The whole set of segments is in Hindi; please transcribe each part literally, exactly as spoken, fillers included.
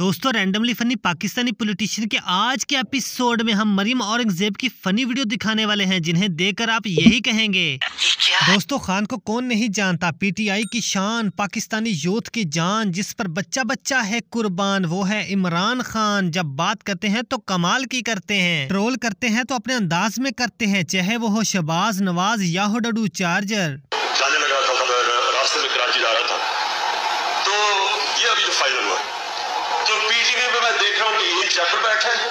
दोस्तों रैंडमली फनी पाकिस्तानी पॉलिटिशियन के आज के एपिसोड में हम मरियम औरंगजेब की फनी वीडियो दिखाने वाले हैं, जिन्हें देखकर आप यही कहेंगे दोस्तों खान को कौन नहीं जानता। पीटीआई की शान, पाकिस्तानी यूथ की जान, जिस पर बच्चा बच्चा है कुर्बान, वो है इमरान खान। जब बात करते हैं तो कमाल की करते हैं, ट्रोल करते हैं तो अपने अंदाज में करते हैं, चाहे वो हो शहबाज नवाज या हो डडू चार्जर। जाने लगा था, था रास्ते में कराची जा रहा था तो ये अभी जो फाइनल हुआ तो पीटीवी पे मैं देख रहा हूँ कि एक चैप्टर बैठा है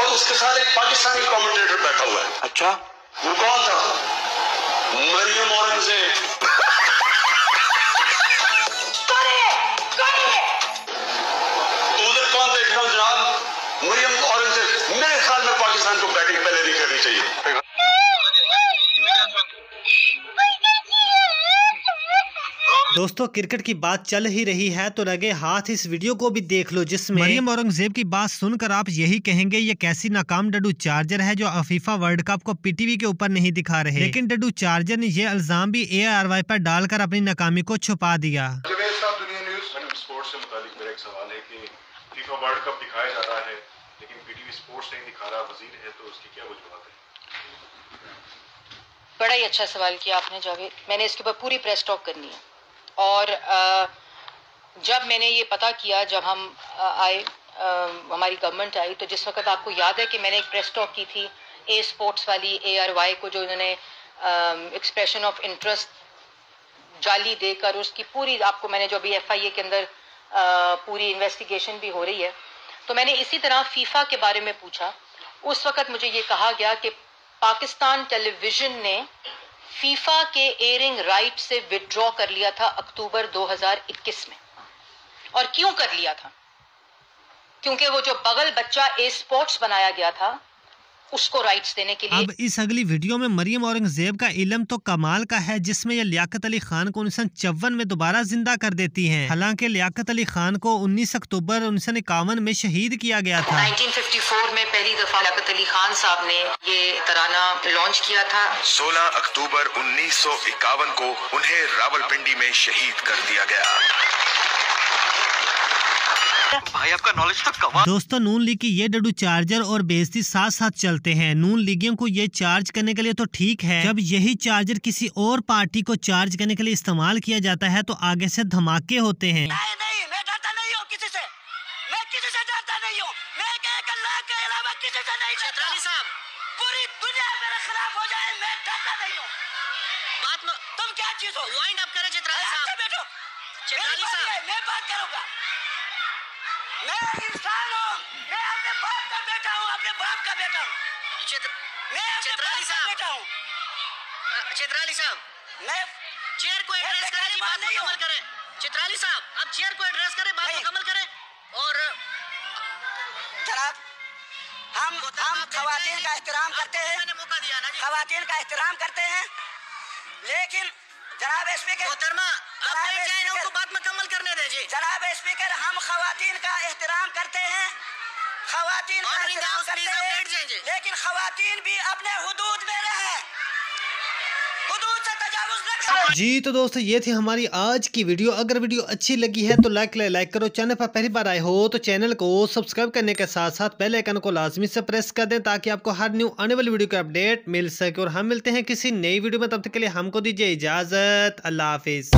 और उसके साथ एक पाकिस्तानी कमेंटेटर बैठा हुआ है। अच्छा, वो कौन था? मरियम औरंगजेब। दोस्तों क्रिकेट की बात चल ही रही है तो लगे हाथ इस वीडियो को भी देख लो, जिसमें मरियम औरंगजेब की बात सुनकर आप यही कहेंगे ये कैसी नाकाम डडू चार्जर है जो फीफा वर्ल्ड कप को पीटीवी के ऊपर नहीं दिखा रहे। लेकिन डडू चार्जर ने ये इल्जाम भी एआरवाई पर डालकर अपनी नाकामी को छुपा दिया। बड़ा ही अच्छा सवाल किया आपने जावेद, मैंने इसके ऊपर पूरी प्रेस टॉक करनी है और जब मैंने ये पता किया, जब हम आए, हमारी गवर्नमेंट आई, तो जिस वक्त आपको याद है कि मैंने एक प्रेस टॉक की थी ए स्पोर्ट्स वाली एआरवाई को, जो उन्होंने एक्सप्रेशन ऑफ इंटरेस्ट जाली देकर उसकी पूरी, आपको मैंने जो अभी एफआईए के अंदर पूरी इन्वेस्टिगेशन भी हो रही है, तो मैंने इसी तरह फीफा के बारे में पूछा। उस वक्त मुझे ये कहा गया कि पाकिस्तान टेलीविजन ने फीफा के एयरिंग राइट से विड्रॉ कर लिया था अक्टूबर दो हज़ार इक्कीस में। और क्यों कर लिया था? क्योंकि वो जो बगल बच्चा ए स्पोर्ट्स बनाया गया था उसको राइट्स देने के लिए। अब इस अगली वीडियो में मरियम औरंगजेब का इलम तो कमाल का है, जिसमें यह लियाकत अली खान को उन्नीस सौ चौवन में दोबारा जिंदा कर देती हैं। हालांकि लियाकत अली खान को उन्नीस अक्टूबर उन्नीस सौ इक्यावन में शहीद किया गया था। उन्नीस सौ चौवन में पहली दफा लियाकत अली खान साहब ने ये तराना लॉन्च किया था। सोलह अक्टूबर उन्नीस सौ इक्यावन को उन्हें रावल पिंडी में शहीद कर दिया गया। भाई आपका नॉलेज तो कमाल। दोस्तों नून लीग की ये डडू चार्जर और बेइज्जती साथ साथ चलते हैं। नून लीगियों को ये चार्ज करने के लिए तो ठीक है, जब यही चार्जर किसी और पार्टी को चार्ज करने के लिए इस्तेमाल किया जाता है तो आगे से धमाके होते हैं। नहीं, नहीं, मैं डरता नहीं हूं किसी से, मैं किसी से डरता नहीं हूं, मैं एक अल्लाह के अलावा किसी से नहीं डरता। पूरी दुनिया मेरे खिलाफ हो जाए मैं डरता नहीं हूं। बात में तुम क्या चीज हो? वाइंड अप करो चित्राली साहब, बैठो चित्राली साहब, मैं बात करूंगा। मैं इंसान हूँ, मैं अपने बाप का बेटा हूँ, अपने बाप का बेटा हूँ। मैं चित्राली साहब बेटा हूँ। चित्राली साहब मैं चेयर को एड्रेस करें, बात मुकम्मल करें। चित्राली साहब आप चेयर को एड्रेस करें, बात मुकम्मल करें। और जनाब हम हम खवातीन का एहतराम करते हैं, खवातीन का एहतराम करते हैं, लेकिन जनाब स्पीकर मोहतरमा आप बैठ जाए, उनको बात मुकम्मल करने दे जी। जनाब स्पीकर हम खवातीन का एहतराम करते हैं, खवातीन का एहतराम करते हैं, लेकिन खवातीन भी अपने हुदूद में रहे, हुदूद से तजावुज न करें जी। तो दोस्तों ये थी हमारी आज की वीडियो। अगर वीडियो अच्छी लगी है तो लाइक लाइक करो। चैनल पर पहली बार आए हो तो चैनल को सब्सक्राइब करने के साथ साथ बेल आइकन को लाजमी से प्रेस कर दें ताकि आपको हर न्यू आने वाली वीडियो का अपडेट मिल सके। और हम मिलते हैं किसी नई वीडियो में, तब तक के लिए हमको दीजिए इजाज़त। अल्लाह हाफिज़।